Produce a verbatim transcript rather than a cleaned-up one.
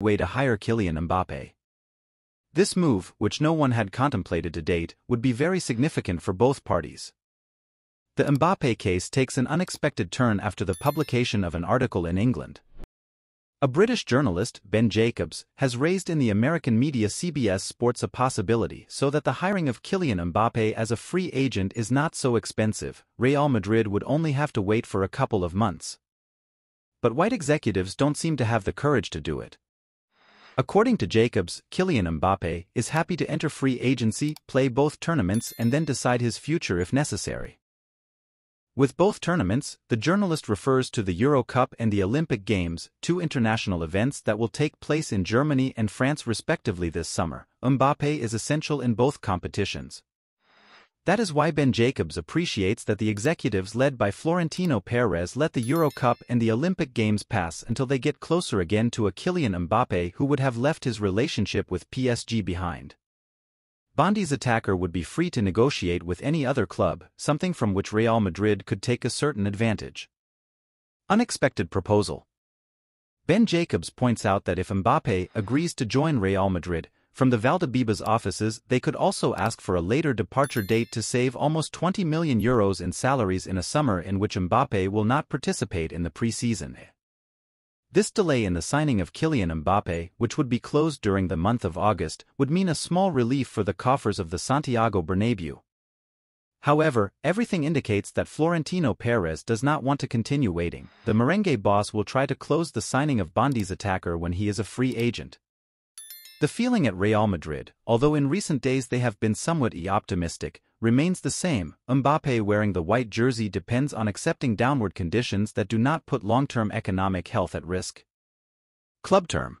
way to hire Kylian Mbappe. This move, which no one had contemplated to date, would be very significant for both parties. The Mbappe case takes an unexpected turn after the publication of an article in England. A British journalist, Ben Jacobs, has raised in the American media C B S Sports a possibility so that the hiring of Kylian Mbappe as a free agent is not so expensive. Real Madrid would only have to wait for a couple of months. But white executives don't seem to have the courage to do it. According to Jacobs, Kylian Mbappe is happy to enter free agency, play both tournaments and then decide his future if necessary. With both tournaments, the journalist refers to the Euro Cup and the Olympic Games, two international events that will take place in Germany and France respectively this summer. Mbappe is essential in both competitions. That is why Ben Jacobs appreciates that the executives led by Florentino Perez let the Euro Cup and the Olympic Games pass until they get closer again to a Kylian Mbappe who would have left his relationship with P S G behind. Bondi's attacker would be free to negotiate with any other club, something from which Real Madrid could take a certain advantage. Unexpected proposal. Ben Jacobs points out that if Mbappe agrees to join Real Madrid, from the Valdebebas offices they could also ask for a later departure date to save almost twenty million euros in salaries in a summer in which Mbappe will not participate in the pre-season. This delay in the signing of Kylian Mbappe, which would be closed during the month of August, would mean a small relief for the coffers of the Santiago Bernabeu. However, everything indicates that Florentino Perez does not want to continue waiting. The merengue boss will try to close the signing of Bondi's attacker when he is a free agent. The feeling at Real Madrid, although in recent days they have been somewhat optimistic, remains the same. Mbappe wearing the white jersey depends on accepting downward conditions that do not put long-term economic health at risk. Club term.